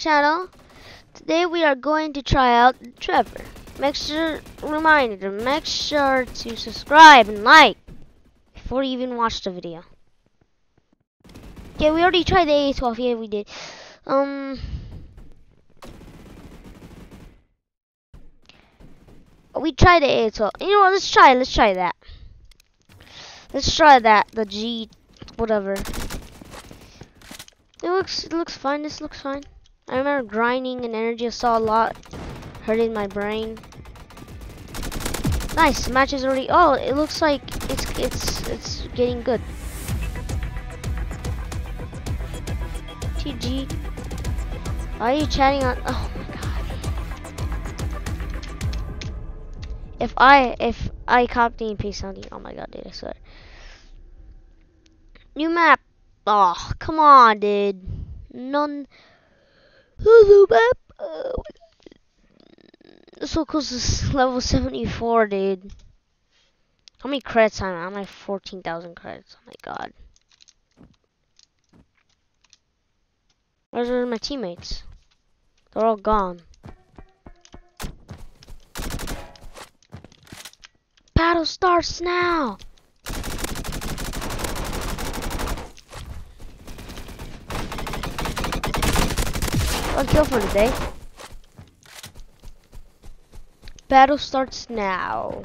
channel. Today we are going to try out Trevor. Make sure to subscribe and like before you even watch the video. Okay, we already tried the A12. Yeah, we did. We tried the A12. You know what? Let's try that. Let's try that. The G, whatever. It looks fine. This looks fine. I remember grinding and energy. I saw a lot, hurting my brain. Nice match is already. Oh, it looks like it's getting good. TG, why are you chatting on? Oh my god! If I copied and pasted on you, oh my god, dude! I swear. New map. Oh, come on, dude. None. New map. Oh so close to level 74, dude. How many credits am I? I'm like 14,000 credits. Oh my god. Where's all my teammates? They're all gone. Battle starts now. One kill for today. Battle starts now.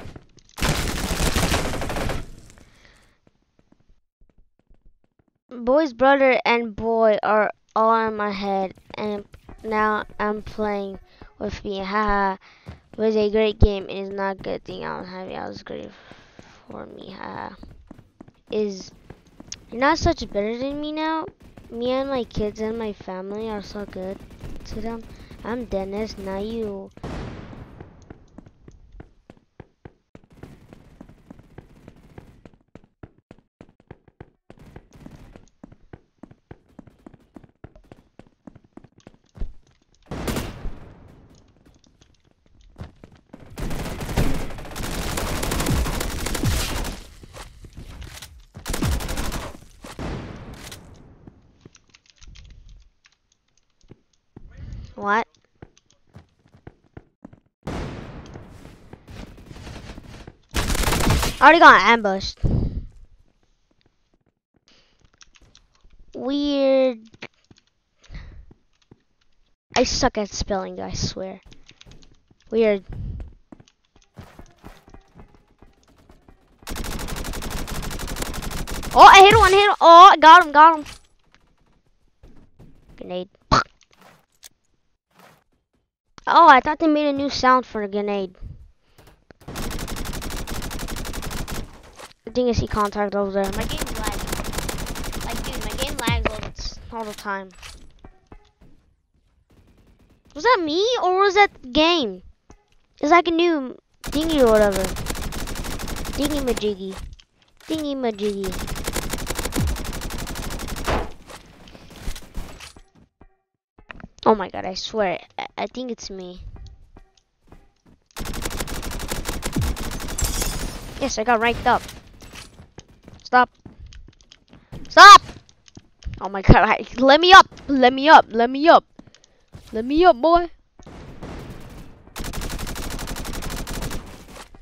Boy's brother and boy are all in my head, and now I'm playing with me. Haha, it was a great game. It is not a good thing I was having. I was great for me. Haha, is you're not such better than me now. Me and my kids and my family are so good to them. I'm Dennis. Now you. What? I already got ambushed. Weird. I suck at spelling, I swear. Weird. Oh, I hit one, Oh, I got him, Grenade. Oh, I thought they made a new sound for a grenade. I think I see contact over there. My game lags. Like, dude, my game lags all the time. Was that me or was that the game? It's like a new thingy or whatever. Thingy-majiggy. Thingy-majiggy. Oh my god, I swear, I think it's me. Yes, I got ranked up. Stop! Oh my god, let me up, boy.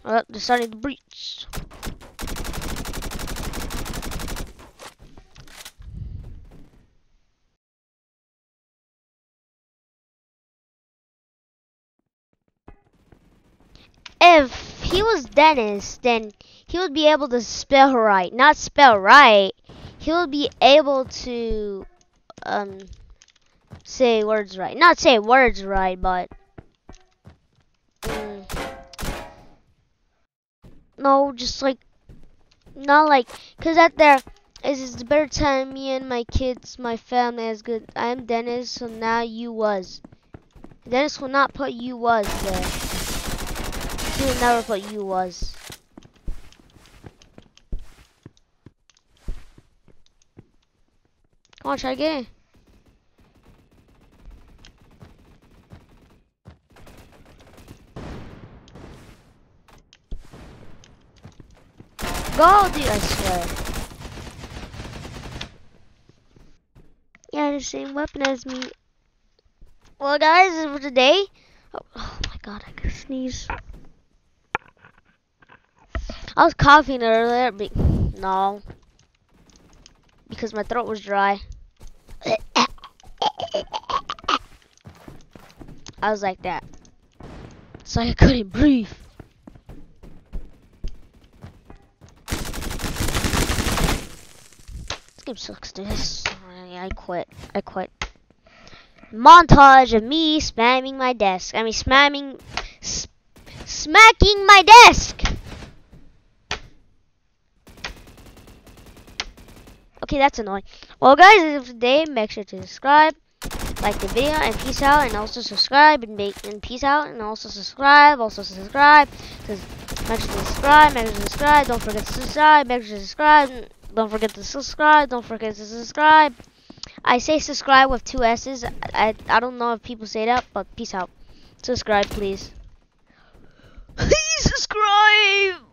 Oh, they're starting to breach. If he was Dennis, then he would be able to spell right. Not spell right. He would be able to say words right. Not say words right, but no, just like not like, cause that there is the better time. Me and my kids, my family is good. I am Dennis, so now you was. Dennis will not put you was there. He would never put you was. Come on, try again. Go, dude, I swear. Yeah, the same weapon as me. Well, guys, for today. Oh my god, I could sneeze. I was coughing earlier, but no, because my throat was dry. I was like that, so I couldn't breathe. This game sucks, dude. I quit. Montage of me spamming my desk. I mean, smacking my desk. Okay, that's annoying. Well, guys, if today, make sure to subscribe, like the video, and peace out. And also subscribe and make sure to subscribe. Don't forget to subscribe. Make sure to subscribe. Don't forget to subscribe. Don't forget to subscribe. I say subscribe with two S's. I don't know if people say that, but peace out. Subscribe, please. Please subscribe.